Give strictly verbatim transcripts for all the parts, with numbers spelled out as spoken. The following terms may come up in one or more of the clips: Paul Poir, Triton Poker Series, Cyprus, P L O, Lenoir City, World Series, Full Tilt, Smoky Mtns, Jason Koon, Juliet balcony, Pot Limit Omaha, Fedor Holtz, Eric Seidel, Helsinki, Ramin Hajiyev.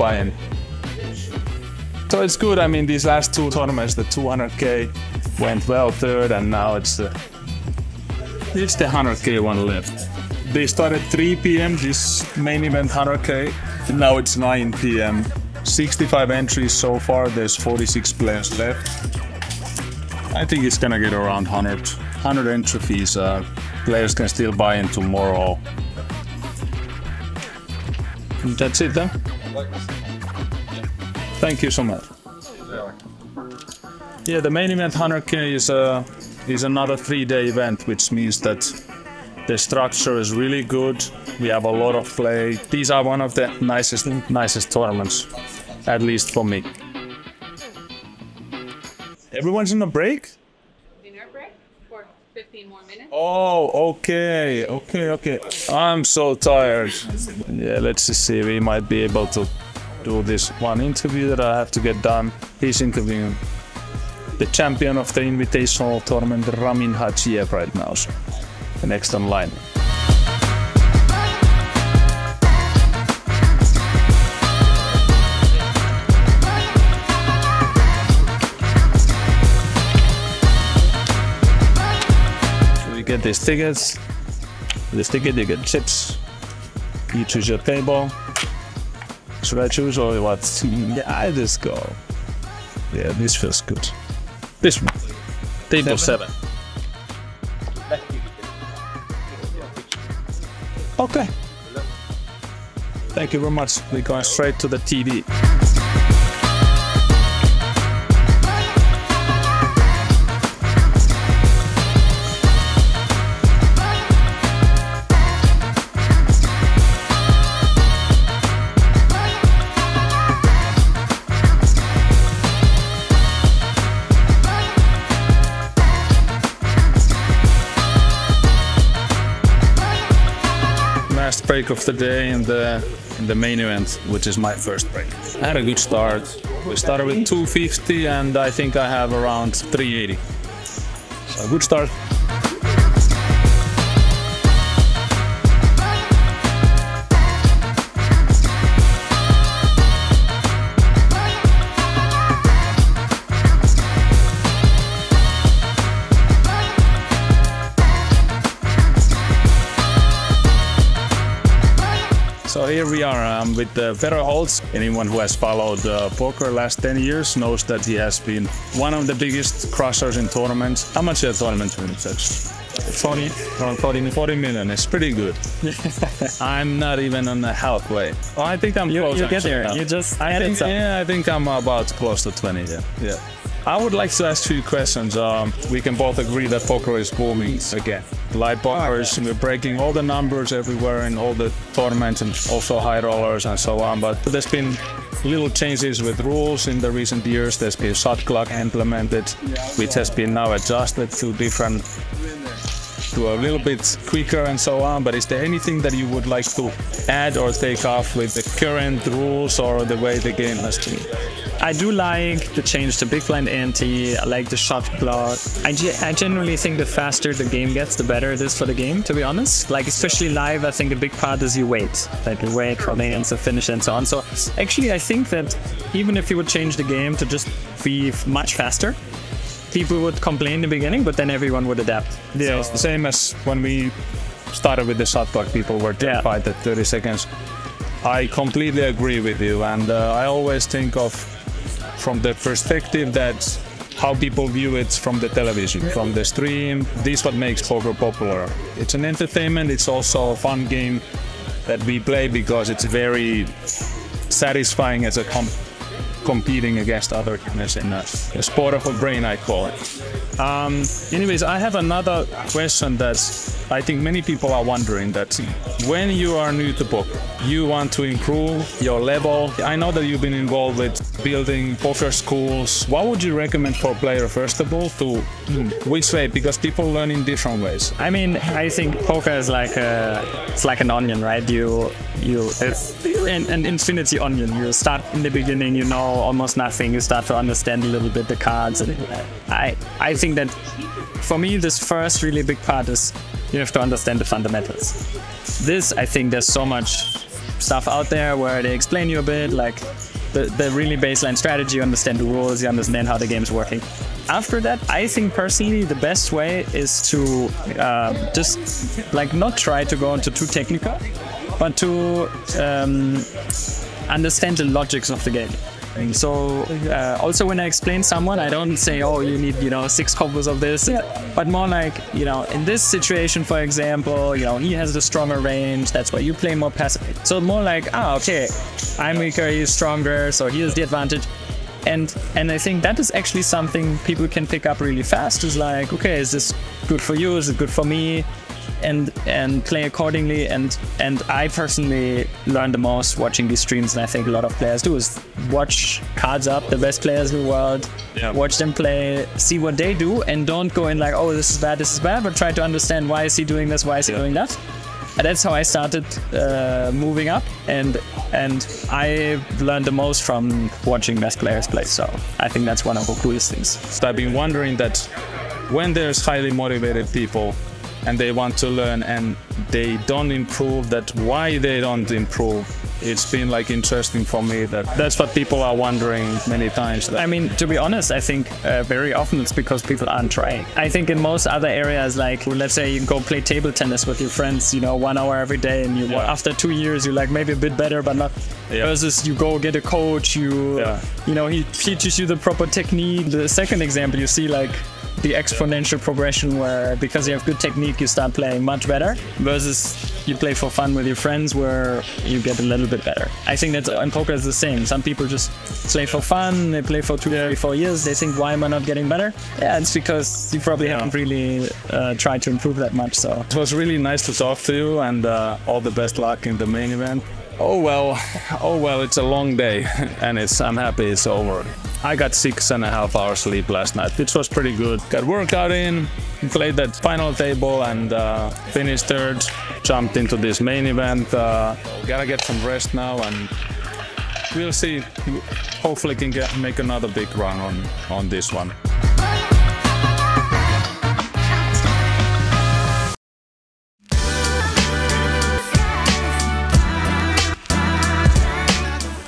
buy-in. So it's good. I mean, these last two tournaments, the two hundred K went well third, and now it's the it's the one hundred K one left. They started three P M this main event one hundred K. Now it's nine P M sixty-five entries so far. There's forty-six players left. I think it's gonna get around one hundred, one hundred entry fees. Uh, players can still buy in tomorrow. And that's it, huh? Thank you so much. Yeah, the main event one hundred K is a is another three-day event, which means that the structure is really good. We have a lot of play. These are one of the nicest nicest tournaments, at least for me. Everyone's in a break? Dinner break for fifteen more minutes. Oh, okay, okay, okay. I'm so tired. Yeah, let's see. We might be able to do this one interview that I have to get done. He's interviewing the champion of the Invitational Tournament, Ramin Hajiyev, right now. So the next online. Get these tickets. This ticket, you get chips. You choose your table. Should I choose or what? Yeah, I just go. Yeah, this feels good. This one. Table seven. seven. Okay. Thank you very much. We're going straight to the T V. Break of the day in the in the main event, which is my first break. I had a good start. We started with two fifty and I think I have around three eighty. So a good start. So here we are um, with uh, Fedor Holtz. Anyone who has followed uh, poker last ten years knows that he has been one of the biggest crushers in tournaments. How much are tournament wins actually? forty, forty, forty million, it's pretty good. I'm not even on the halfway. Oh, I think I'm you, close. You get there, now. You just I think, Yeah, I think I'm about close to twenty, yeah. yeah. I would like to ask two questions. Um, we can both agree that poker is booming again. Live poker is we're breaking all the numbers everywhere in all the tournaments and also high rollers and so on. But there's been little changes with rules in the recent years. There's been shot clock implemented, which has been now adjusted to different, to a little bit quicker and so on. But is there anything that you would like to add or take off with the current rules or the way the game has been? I do like the change to big blind ante. I like the shot clock. I, ge I generally think the faster the game gets, the better it is for the game, to be honest. Like, especially live, I think a big part is you wait. Like, you wait for the answer, finish, and so on. So, actually, I think that even if you would change the game to just be much faster, people would complain in the beginning, but then everyone would adapt. Yeah, so it's the same as when we started with the shot clock. People were terrified yeah. at thirty seconds. I completely agree with you, and uh, I always think of from the perspective that how people view it from the television, from the stream. This is what makes poker popular. It's an entertainment, it's also a fun game that we play because it's very satisfying as a comp competing against other humans in a, a sport of a brain, I call it. Um, anyways, I have another question that I think many people are wondering, that when you are new to poker, you want to improve your level. I know that you've been involved with building poker schools. What would you recommend for a player, first of all, to which way? Because people learn in different ways. I mean, I think poker is like a, it's like an onion, right? You, you, it's an, an infinity onion. You start in the beginning, you know, almost nothing. You start to understand a little bit the cards, and I I think that for me this first really big part is you have to understand the fundamentals. This I think there's so much stuff out there where they explain you a bit, like the, the really baseline strategy, you understand the rules, you understand how the game's working. After that, I think personally the best way is to uh, just like not try to go into too technical, but to um, understand the logics of the game. So uh, also when I explain someone, I don't say, oh, you need, you know, six combos of this, yeah. But more like, you know, in this situation, for example, you know, he has the stronger range, that's why you play more passive. So more like, ah, okay, I'm weaker, he's stronger, so here's the advantage. And and I think that is actually something people can pick up really fast, is like, okay, is this good for you? Is it good for me? And and play accordingly. And and I personally learned the most watching these streams, and I think a lot of players do, is watch cards up, the best players in the world, yeah. Watch them play, see what they do, and don't go in like, oh, this is bad, this is bad, but try to understand why is he doing this, why is he yeah. doing that. And that's how I started uh, moving up, and and I learned the most from watching best players play. So I think that's one of the coolest things. So I've been wondering that when there's highly motivated people and they want to learn and they don't improve, that why they don't improve. It's been like interesting for me, that that's what people are wondering many times. That I mean, to be honest, I think uh, very often it's because people aren't trying. I think in most other areas, like let's say you go play table tennis with your friends, you know, one hour every day, and you yeah. after two years you're like maybe a bit better, but not yeah. versus you go get a coach, you yeah. you know, he teaches you the proper technique. The second example you see, like the exponential progression, where because you have good technique you start playing much better, versus you play for fun with your friends where you get a little bit better. I think that's in poker is the same. Some people just play for fun, they play for two, three, four years, they think, why am I not getting better? Yeah, it's because you probably yeah. haven't really uh, tried to improve that much. So it was really nice to talk to you, and uh, all the best luck in the main event. Oh well, oh well, it's a long day, and it's I'm happy it's over. I got six and a half hours sleep last night, which was pretty good. Got workout in, played that final table, and uh, finished third. Jumped into this main event. Uh, gotta get some rest now, and we'll see. Hopefully, can get, make another big run on on this one.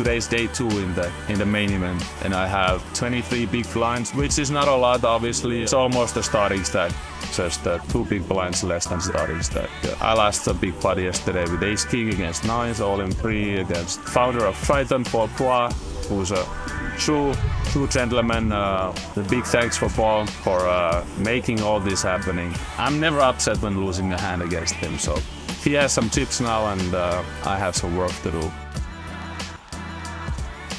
Today's day two in the in the main event, and I have twenty-three big blinds, which is not a lot, obviously. It's almost a starting stack, just uh, two big blinds less than starting stack. Yeah. I lost a big pot yesterday with ace king against nines, all in three against founder of Triton, Paul Poir, who's a true true gentleman. Uh, the big thanks for Paul for uh, making all this happening. I'm never upset when losing a hand against him, so he has some tips now, and uh, I have some work to do.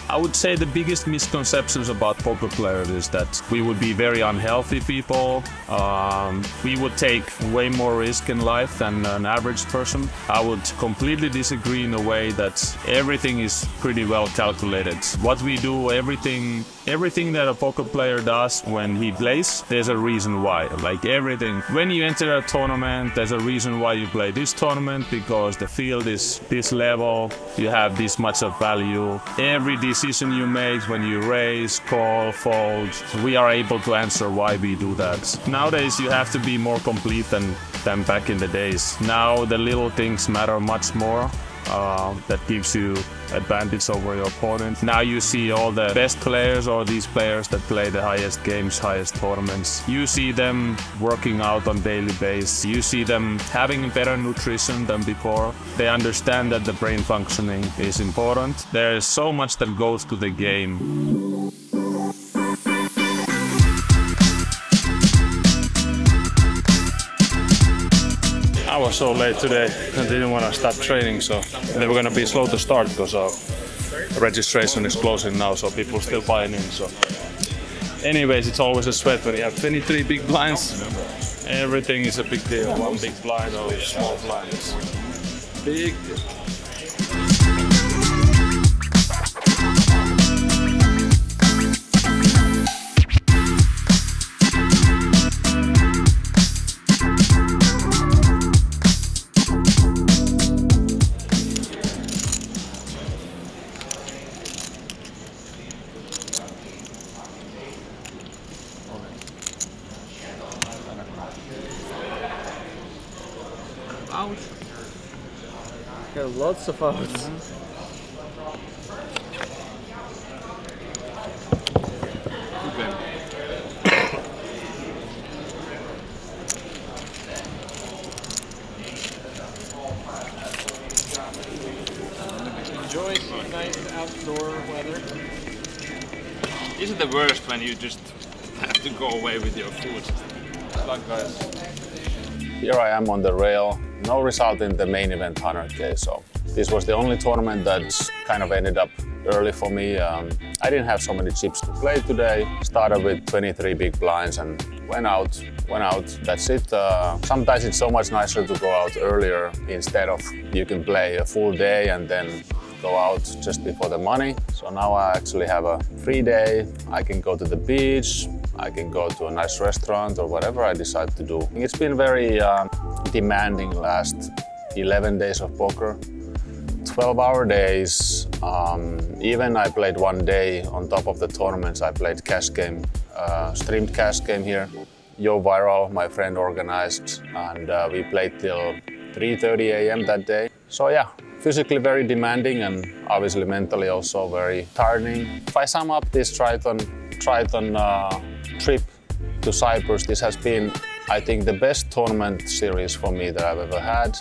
I would say the biggest misconceptions about poker players is that we would be very unhealthy people. Um, we would take way more risk in life than an average person. I would completely disagree in a way that everything is pretty well calculated. What we do, everything, everything that a poker player does when he plays, there's a reason why. Like everything. When you enter a tournament, there's a reason why you play this tournament, because the field is this level, you have this much of value. Every decision Decision you make when you raise, call, fold, we are able to answer why we do that. Nowadays you have to be more complete than, than back in the days. Now the little things matter much more. Uh, that gives you advantage over your opponent. Now you see all the best players, or these players that play the highest games, highest tournaments. You see them working out on daily basis. You see them having better nutrition than before. They understand that the brain functioning is important. There is so much that goes to the game. I was so late today, I didn't want to stop training, so they were going to be slow to start because our registration is closing now, so people are still buying in. So, anyways, it's always a sweat when you have twenty-three big blinds. Everything is a big deal. One big blind or small blind. Big deal. Out. Got lots of outs. Mm-hmm. Okay. Enjoy some nice outdoor weather. Is it the worst when you just have to go away with your food? Good luck, guys. Here I am on the rail. No result in the main event one hundred K, so this was the only tournament that's kind of ended up early for me. Um, I didn't have so many chips to play today. Started with twenty-three big blinds and went out, went out, that's it. Uh, sometimes it's so much nicer to go out earlier instead of you can play a full day and then go out just before the money. So now I actually have a free day. I can go to the beach. I can go to a nice restaurant or whatever I decide to do. It's been very um, demanding last eleven days of poker, twelve hour days. Um, even I played one day on top of the tournaments. I played cash game, uh, streamed cash game here. Yo Viral, my friend, organized, and uh, we played till three thirty A M that day. So yeah, physically very demanding and obviously mentally also very tiring. If I sum up this Triton, Triton uh, trip to Cyprus, this has been, I think, the best tournament series for me that I've ever had.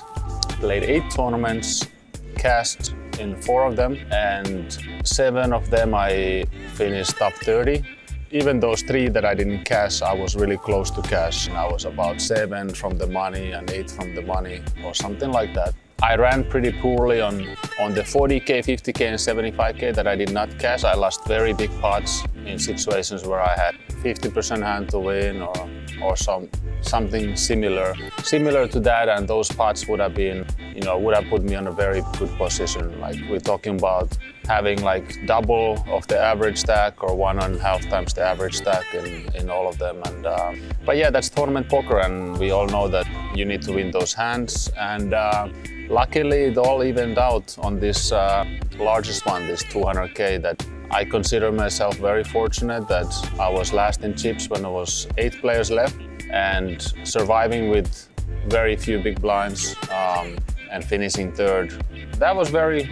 Played eight tournaments, cashed in four of them, and seven of them I finished top thirty. Even those three that I didn't cash, I was really close to cash. I was about seven from the money and eight from the money or something like that. I ran pretty poorly on, on the forty K, fifty K and seventy-five K that I did not cash. I lost very big pots in situations where I had fifty percent hand to win or, or some, something similar. Similar to that, and those pots would have been, you know, would have put me in a very good position. Like we're talking about having like double of the average stack or one and a half times the average stack in, in all of them. And uh, But yeah, that's tournament poker, and we all know that you need to win those hands. And uh, luckily, it all evened out on this uh, largest one, this two hundred K, that I consider myself very fortunate that I was last in chips when there was eight players left, and surviving with very few big blinds um, and finishing third. That was very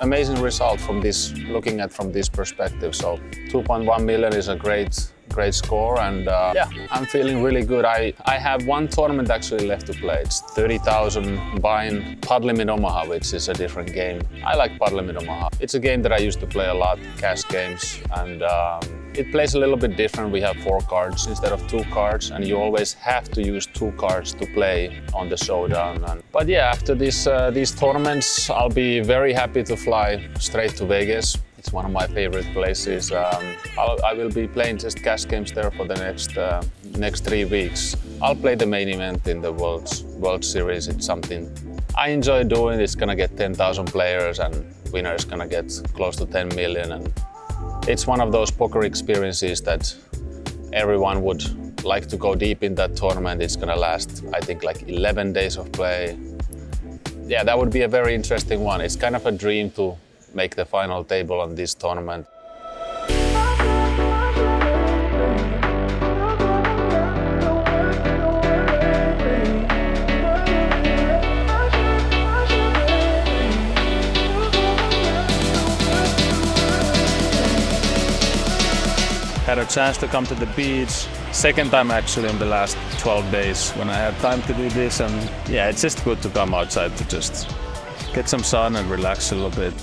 amazing result from this, looking at from this perspective. So two point one million is a great, great score, and uh, yeah, I'm feeling really good. I, I have one tournament actually left to play. It's thirty thousand buy-in Pot Limit Omaha, which is a different game. I like Pot Limit Omaha. It's a game that I used to play a lot, cash games, and um, it plays a little bit different. We have four cards instead of two cards, and you always have to use two cards to play on the showdown. And, but yeah, after this, uh, these tournaments, I'll be very happy to fly straight to Vegas. It's one of my favorite places. Um, I'll, I will be playing just cash games there for the next uh, next three weeks. I'll play the main event in the World World Series. It's something I enjoy doing. It's gonna get ten thousand players, and winner is gonna get close to ten million. And it's one of those poker experiences that everyone would like to go deep in that tournament. It's gonna last, I think, like eleven days of play. Yeah, that would be a very interesting one. It's kind of a dream to make the final table on this tournament. Had a chance to come to the beach, second time actually in the last twelve days when I had time to do this, and yeah, it's just good to come outside to just get some sun and relax a little bit.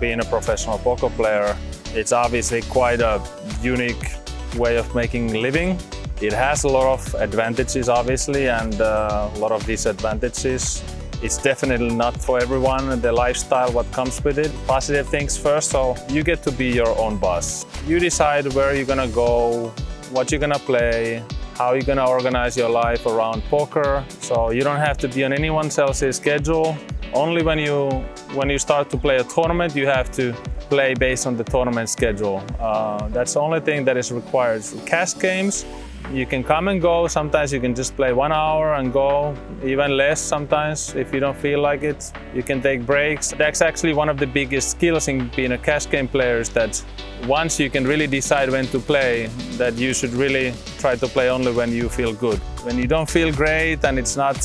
Being a professional poker player, it's obviously quite a unique way of making a living. It has a lot of advantages, obviously, and uh, a lot of disadvantages. It's definitely not for everyone, the lifestyle, what comes with it. Positive things first, so you get to be your own boss. You decide where you're gonna go, what you're gonna play, how you're gonna organize your life around poker. So you don't have to be on anyone else's schedule. Only when you when you start to play a tournament, you have to play based on the tournament schedule. Uh, that's the only thing that is required. For cash games, you can come and go. Sometimes you can just play one hour and go, even less sometimes if you don't feel like it. You can take breaks. That's actually one of the biggest skills in being a cash game player, is that once you can really decide when to play, that you should really try to play only when you feel good. When you don't feel great and it's not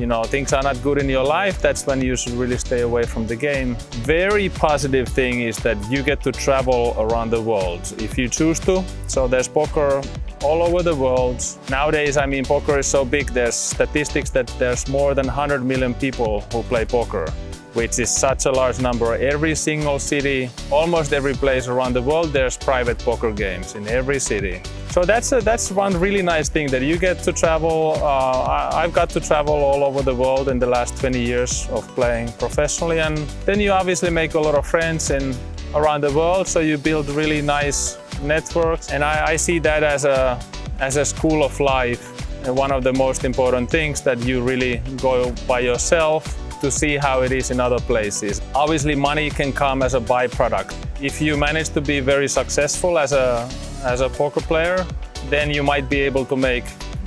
you know, things are not good in your life, that's when you should really stay away from the game. Very positive thing is that you get to travel around the world if you choose to. So there's poker all over the world. Nowadays, I mean, poker is so big, there's statistics that there's more than one hundred million people who play poker, which is such a large number. Every single city, almost every place around the world, there's private poker games in every city. So that's, a, that's one really nice thing that you get to travel. Uh, I've got to travel all over the world in the last twenty years of playing professionally. And then you obviously make a lot of friends in, around the world, so you build really nice networks. And I, I see that as a, as a school of life. And one of the most important things that you really go by yourself to see how it is in other places. Obviously, money can come as a byproduct. If you manage to be very successful as a, as a poker player, then you might be able to make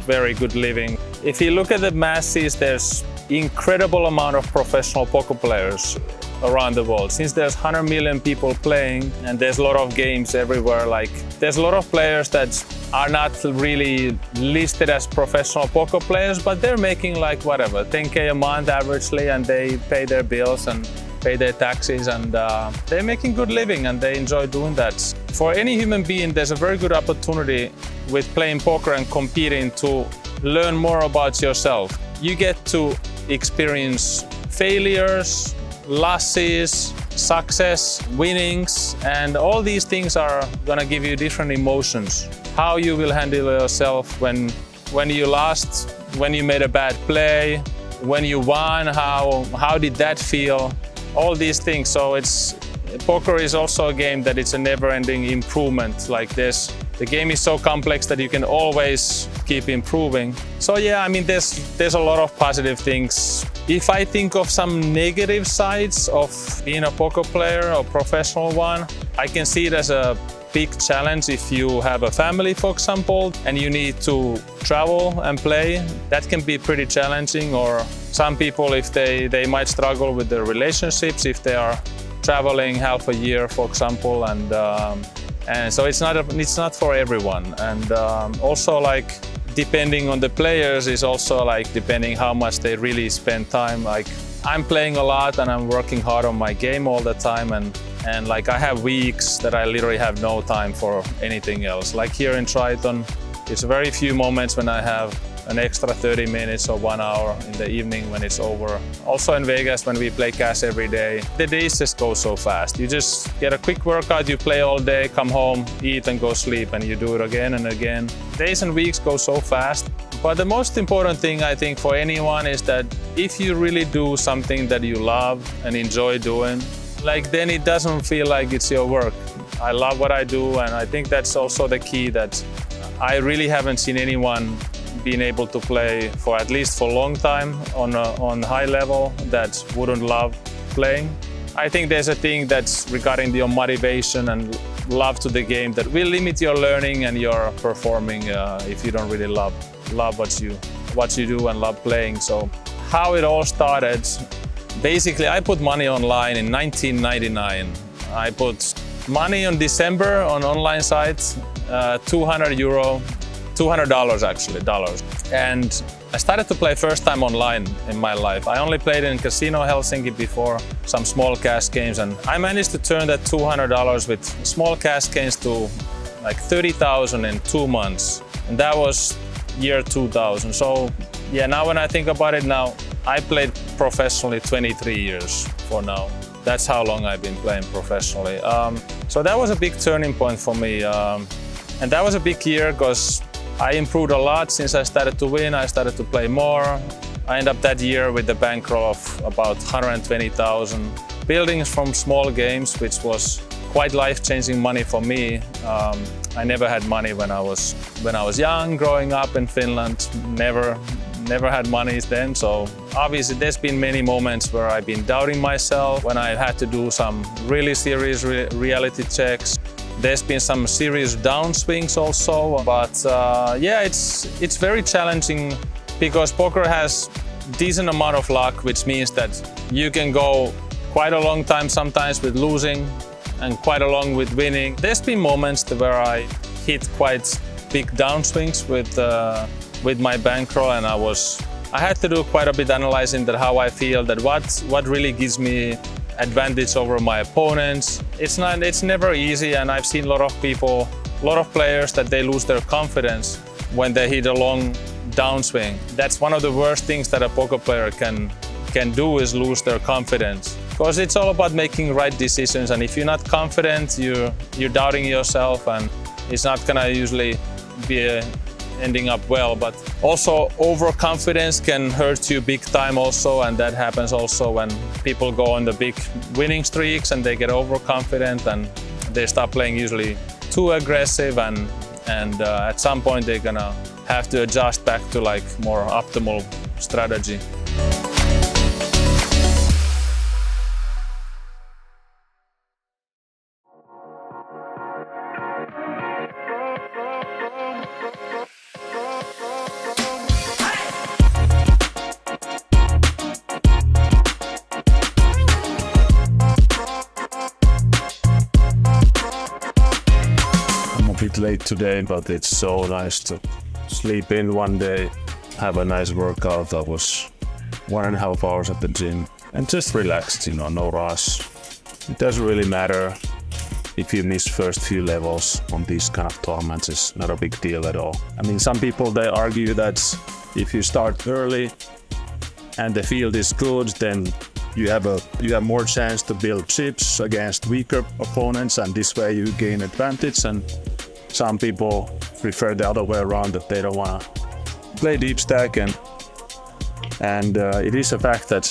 very good living. If you look at the masses, there's incredible amount of professional poker players around the world. Since there's one hundred million people playing and there's a lot of games everywhere, like there's a lot of players that are not really listed as professional poker players, but they're making like whatever, ten K a month averagely, and they pay their bills and pay their taxes, and uh, they're making good living and they enjoy doing that. For any human being, there's a very good opportunity with playing poker and competing to learn more about yourself. You get to experience failures, losses, success, winnings, and all these things are gonna give you different emotions. How you will handle yourself when, when you lost, when you made a bad play, when you won, how, how did that feel? All these things. So it's, poker is also a game that it's a never-ending improvement. Like this, the game is so complex that you can always keep improving. So yeah, I mean, there's, there's a lot of positive things. If I think of some negative sides of being a poker player or professional one, I can see it as a big challenge if you have a family, for example, and you need to travel and play. That can be pretty challenging. Or some people, if they, they might struggle with their relationships if they are traveling half a year, for example, and, um, and so it's not, a, it's not for everyone. And um, also, like, depending on the players is also like depending how much they really spend time. Like, I'm playing a lot and I'm working hard on my game all the time, and and like I have weeks that I literally have no time for anything else. Like here in Triton, it's very few moments when I have an extra thirty minutes or one hour in the evening when it's over. Also in Vegas, when we play cash every day, the days just go so fast. You just get a quick workout, you play all day, come home, eat and go sleep, and you do it again and again. Days and weeks go so fast. But the most important thing, I think, for anyone is that if you really do something that you love and enjoy doing, like, then it doesn't feel like it's your work. I love what I do, and I think that's also the key, that I really haven't seen anyone being able to play for at least for a long time on a, on high level that wouldn't love playing. I think there's a thing that's regarding your motivation and love to the game that will limit your learning and your performing uh, if you don't really love love what you what you do and love playing. So how it all started, basically, I put money online in nineteen ninety-nine. I put money on December on online sites, uh, two hundred euro. two hundred dollars actually, dollars. And I started to play first time online in my life. I only played in Casino Helsinki before, some small cash games, and I managed to turn that two hundred dollars with small cash games to like thirty thousand in two months. And that was year two thousand. So yeah, now when I think about it now, I played professionally twenty-three years for now. That's how long I've been playing professionally. Um, so that was a big turning point for me. Um, and that was a big year because I improved a lot since I started to win. I started to play more. I ended up that year with a bankroll of about one hundred twenty thousand, building from small games, which was quite life-changing money for me. Um, I never had money when I was when I was young, growing up in Finland. Never, never had money then. So obviously, there's been many moments where I've been doubting myself, when I had to do some really serious re reality checks. There's been some serious downswings also, but uh, yeah, it's, it's very challenging because poker has decent amount of luck, which means that you can go quite a long time sometimes with losing and quite a long with winning. There's been moments where I hit quite big downswings with, uh, with my bankroll, and I was I had to do quite a bit analyzing that how I feel, that what, what really gives me advantage over my opponents. It's not, it's never easy, and I've seen a lot of people, a lot of players that they lose their confidence when they hit a long downswing. That's one of the worst things that a poker player can, can do is lose their confidence. Because it's all about making right decisions, and if you're not confident, you're, you're doubting yourself, and it's not gonna usually be a, ending up well. But also overconfidence can hurt you big time also, and that happens also when people go on the big winning streaks and they get overconfident and they start playing usually too aggressive, and and uh, at some point they're gonna have to adjust back to like more optimal strategy. Late today, but it's so nice to sleep in one day, have a nice workout. I was one and a half hours at the gym and just relaxed, you know, no rush. It doesn't really matter if you miss first few levels on these kind of tournaments. It's not a big deal at all. I mean, some people, they argue that if you start early and the field is good, then You have, a, you have more chance to build chips against weaker opponents, and this way you gain advantage. And some people prefer the other way around, that they don't want to play deep stack. And, and uh, it is a fact that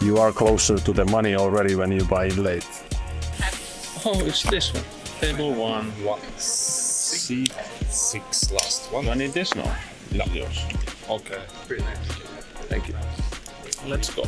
you are closer to the money already when you buy it late. Oh, it's this one. Table one. One. Six. Six last one. Do I need this now? No. Yours. Okay. Thank you. Let's go.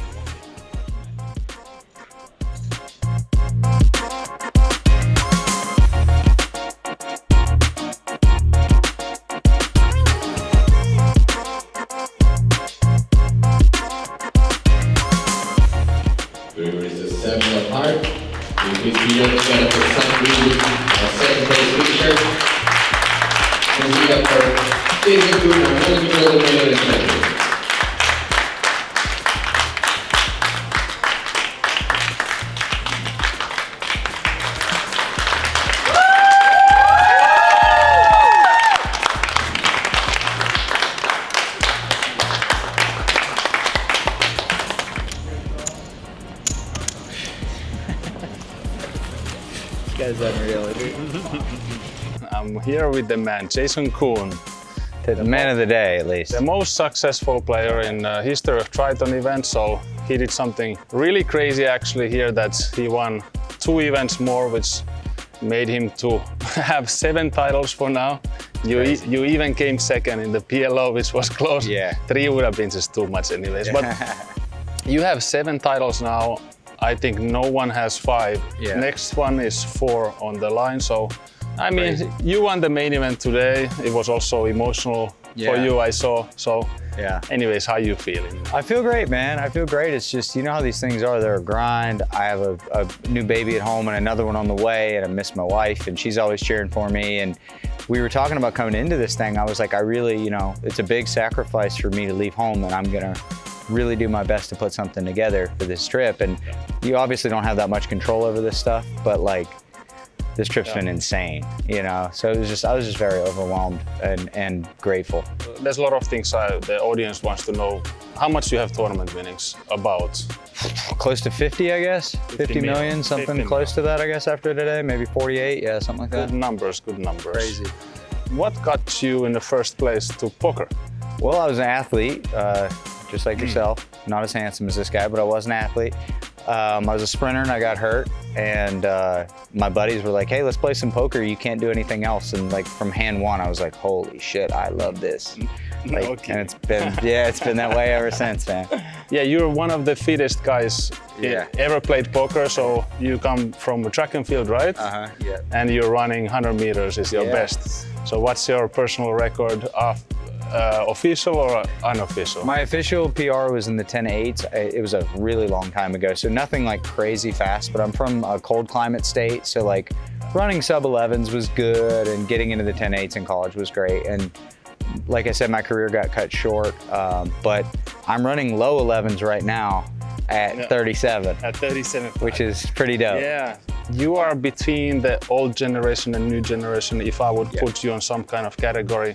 I'm here with the man, Jason Koon. The, the man most, of the day, at least. The most successful player in the history of Triton events. So he did something really crazy actually here, that he won two events more, which made him to have seven titles for now. You, e you even came second in the P L O, which was close. Yeah. Three would have been just too much anyways. But you have seven titles now. I think no one has five. Yeah. Next one is four on the line. So, I mean, Crazy. You won the main event today. It was also emotional yeah. for you, I saw. So, yeah. anyways, how you feeling? I feel great, man. I feel great. It's just, you know how these things are. They're a grind. I have a, a new baby at home and another one on the way, and I miss my wife, and she's always cheering for me. And we were talking about coming into this thing. I was like, I really, you know, it's a big sacrifice for me to leave home, and I'm gonna really do my best to put something together for this trip. And you obviously don't have that much control over this stuff, but like, this trip's yeah. been insane, you know? So it was just, I was just very overwhelmed and, and grateful. There's a lot of things I, the audience wants to know. How much do you have tournament winnings? About? Close to fifty, I guess. fifty million, something fifty close million. to that, I guess, after today. Maybe forty-eight, yeah, something like that. Good numbers, good numbers. Crazy. What got you in the first place to poker? Well, I was an athlete. Uh, just like yourself. Not as handsome as this guy, but I was an athlete. Um, I was a sprinter and I got hurt, and uh, my buddies were like, hey, let's play some poker. You can't do anything else. And like from hand one, I was like, holy shit, I love this. Like, okay. And it's been, yeah, it's been that way ever since, man. Yeah, you're one of the fittest guys yeah. ever played poker. So you come from track and field, right? Uh-huh, yeah. And you're running one hundred meters is your yeah. best. So what's your personal record of Uh, official or unofficial? My official P R was in the ten eights. It was a really long time ago, so nothing like crazy fast, but I'm from a cold climate state, so like running sub elevens was good, and getting into the ten eights in college was great, and like I said, my career got cut short, um, but I'm running low elevens right now at no, thirty-seven. At thirty-seven. Which is pretty dope. Yeah. You are between the old generation and new generation. If I would yeah. put you on some kind of category,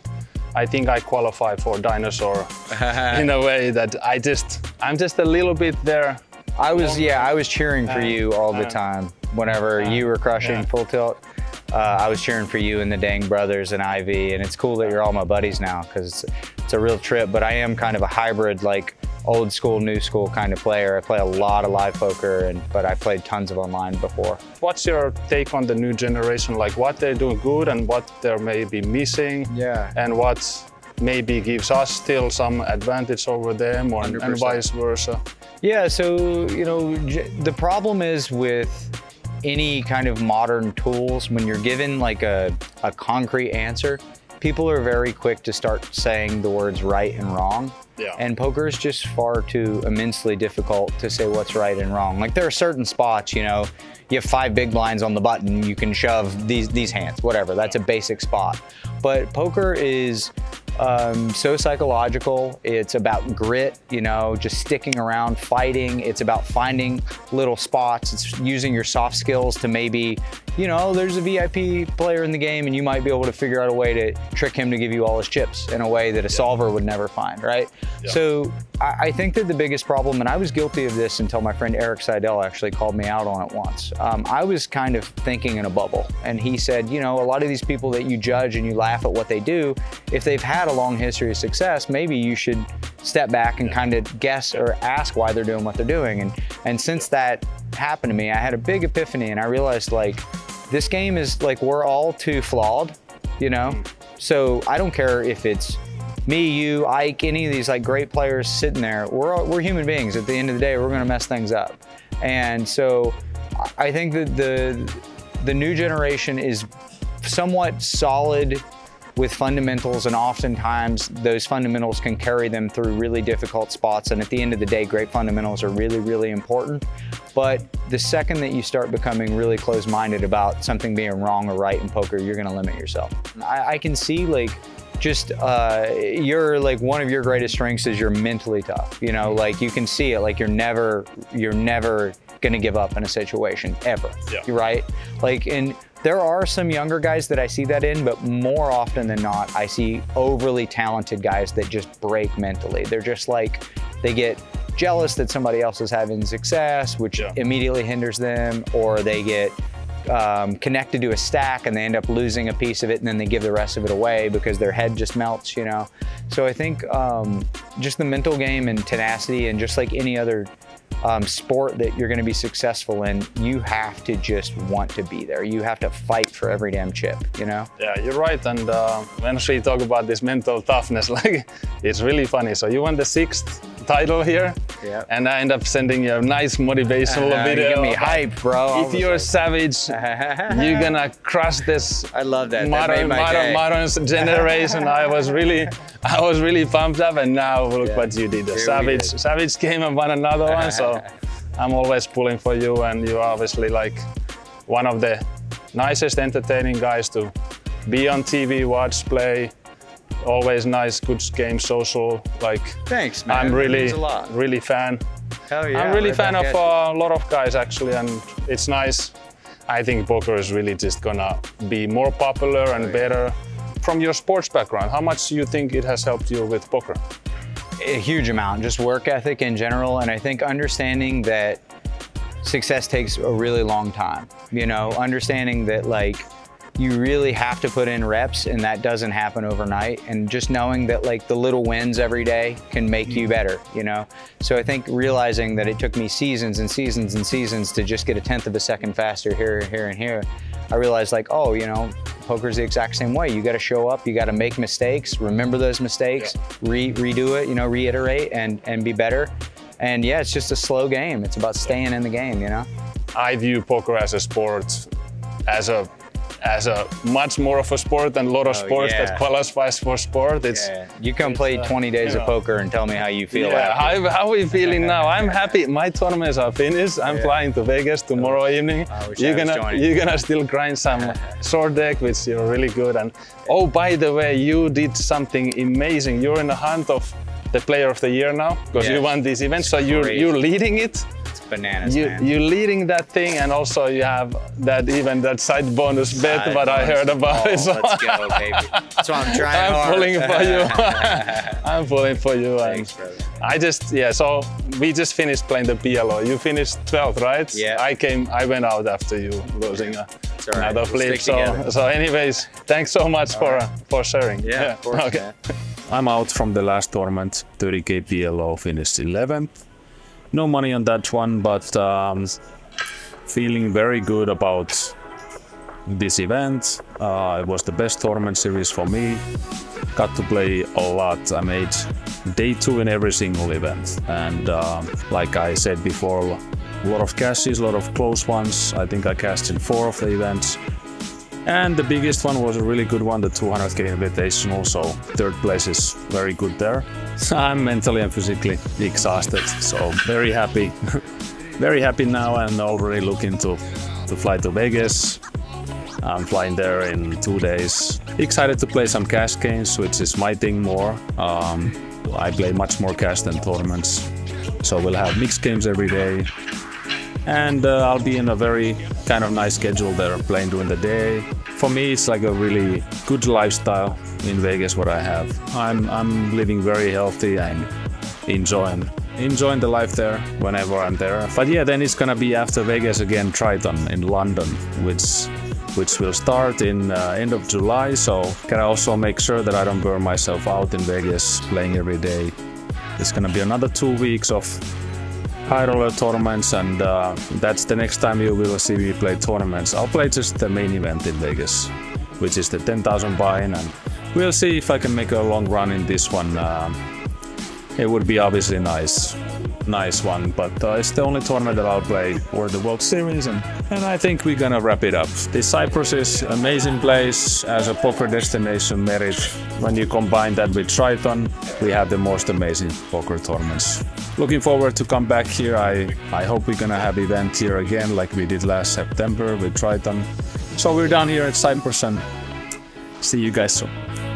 I think I qualify for dinosaur in a way that I just, I'm just a little bit there. I was, yeah, I was cheering for uh, you all the uh, time. Whenever uh, you were crushing yeah. Full Tilt, uh, I was cheering for you and the Dang Brothers and Ivy. And it's cool that you're all my buddies now because it's, it's a real trip. But I am kind of a hybrid, like old school, new school kind of player. I play a lot of live poker, and but I played tons of online before. What's your take on the new generation? Like what they're doing good and what they're maybe missing? Yeah. And what's maybe gives us still some advantage over them or, and vice versa. Yeah, so, you know, the problem is with any kind of modern tools, when you're given like a, a concrete answer, people are very quick to start saying the words right and wrong. Yeah. And poker is just far too immensely difficult to say what's right and wrong. Like there are certain spots, you know, you have five big blinds on the button, you can shove these, these hands, whatever, that's a basic spot. But poker is, Um, so psychological. It's about grit, you know, just sticking around, fighting. It's about finding little spots. It's using your soft skills to maybe, you know, there's a V I P player in the game and you might be able to figure out a way to trick him to give you all his chips in a way that a yeah. solver would never find, right? Yeah. So I, I think that the biggest problem, and I was guilty of this until my friend Eric Seidel actually called me out on it once. Um, I was kind of thinking in a bubble, and he said, you know, a lot of these people that you judge and you laugh at what they do, if they've had a long history of success, maybe you should step back and yeah. kind of guess yeah. or ask why they're doing what they're doing. And and since that happened to me, I had a big epiphany and I realized like, this game is like, we're all too flawed, you know? Mm. So I don't care if it's me, you, Ike, any of these like great players sitting there, we're, all, we're human beings. At the end of the day, we're gonna mess things up. And so I think that the, the new generation is somewhat solid with fundamentals, and oftentimes those fundamentals can carry them through really difficult spots. And at the end of the day, great fundamentals are really, really important. But the second that you start becoming really closed-minded about something being wrong or right in poker, you're gonna limit yourself. I, I can see like, just uh, you're like, one of your greatest strengths is you're mentally tough. You know, like you can see it, like you're never, you're never gonna give up in a situation ever, yeah. right? Like, and there are some younger guys that I see that in, but more often than not, I see overly talented guys that just break mentally. They're just like, they get jealous that somebody else is having success, which yeah. immediately hinders them, or they get um, connected to a stack and they end up losing a piece of it and then they give the rest of it away because their head just melts, you know? So I think um, just the mental game and tenacity, and just like any other um, sport that you're gonna be successful in, you have to just want to be there. You have to fight for every damn chip, you know? Yeah, you're right. And uh, when we talk about this mental toughness, like it's really funny. So you won the sixth title here, yep. and I end up sending you a nice motivational uh, video. You get me hype, bro. If you're savage, you're gonna crush this. I love that. Modern, that modern, modern generation. I was really, I was really pumped up, and now look yeah. what you did. Here savage, did. Savage came and won another one. So I'm always pulling for you, and you're obviously like one of the nicest, entertaining guys to be on T V, watch, play. Always nice, good game, social. Like, thanks, man. I'm really, really fan. Hell yeah! I'm really fan of uh, a lot of guys actually, and it's nice. I think poker is really just gonna be more popular and oh, yeah. better. From your sports background, how much do you think it has helped you with poker? A huge amount, just work ethic in general, and I think understanding that success takes a really long time. You know, understanding that like, you really have to put in reps, and that doesn't happen overnight. And just knowing that like the little wins every day can make you better, you know? So I think realizing that it took me seasons and seasons and seasons to just get a tenth of a second faster here, here, and here, I realized like, oh, you know, poker's the exact same way. You gotta show up, you gotta make mistakes, remember those mistakes, re redo it, you know, reiterate and, and be better. And yeah, it's just a slow game. It's about staying in the game, you know? I view poker as a sport, as a as a much more of a sport than a lot of oh, sports yeah. that qualifies for sport. It's yeah. you come play uh, twenty days you know, of poker and tell me how you feel. Yeah, how, how are you feeling now? I'm happy. My tournaments are finished. I'm yeah. flying to Vegas tomorrow oh, evening. You're gonna you're gonna still grind some short deck, which you're really good. And oh, by the way, you did something amazing. You're in the hunt of the player of the year now because yes. you won these events. It's so you're crazy. You're leading it. Bananas, you, man. You're leading that thing, and also you have that even that side bonus bet side that bonus. I heard about. Oh, it, so. Let's go, baby. That's what I'm trying I'm hard. pulling for you. I'm pulling for you. Thanks, brother. I just, yeah, so we just finished playing the P L O. You finished twelfth, right? Yeah. I came, I went out after you losing yeah. a, right. another we'll flip. So, so anyways, thanks so much all for right. uh, for sharing. Yeah, yeah. Of course, okay. Man. I'm out from the last tournament, thirty K P L O, finished eleventh. No money on that one, but um, feeling very good about this event. Uh, it was the best tournament series for me. Got to play a lot. I made day two in every single event. And uh, like I said before, a lot of cashes, a lot of close ones. I think I cashed in four of the events. And the biggest one was a really good one, the two hundred K Invitational, so third place is very good there. I'm mentally and physically exhausted, so very happy. Very happy now and already looking to, to fly to Vegas. I'm flying there in two days. Excited to play some cash games, which is my thing more. Um, I play much more cash than tournaments, so we'll have mixed games every day. And uh, I'll be in a very kind of nice schedule there, playing during the day. For me, it's like a really good lifestyle in Vegas, what I have. I'm, I'm living very healthy and enjoying, enjoying the life there whenever I'm there. But yeah, then it's gonna be after Vegas again, Triton in London, which, which will start in uh, end of July. So can I also make sure that I don't burn myself out in Vegas playing every day. It's gonna be another two weeks of high roller tournaments, and uh, that's the next time you will see me play tournaments. I'll play just the main event in Vegas, which is the ten thousand buy-in, and we'll see if I can make a long run in this one. Uh, it would be obviously nice, nice one, but uh, it's the only tournament that I'll play for the World Series, and, and I think we're gonna wrap it up. The Cyprus is an amazing place as a poker destination merit. When you combine that with Triton, we have the most amazing poker tournaments. Looking forward to come back here. I, I hope we're gonna have event here again like we did last September with Triton. So we're down here at Cyprus and see you guys soon.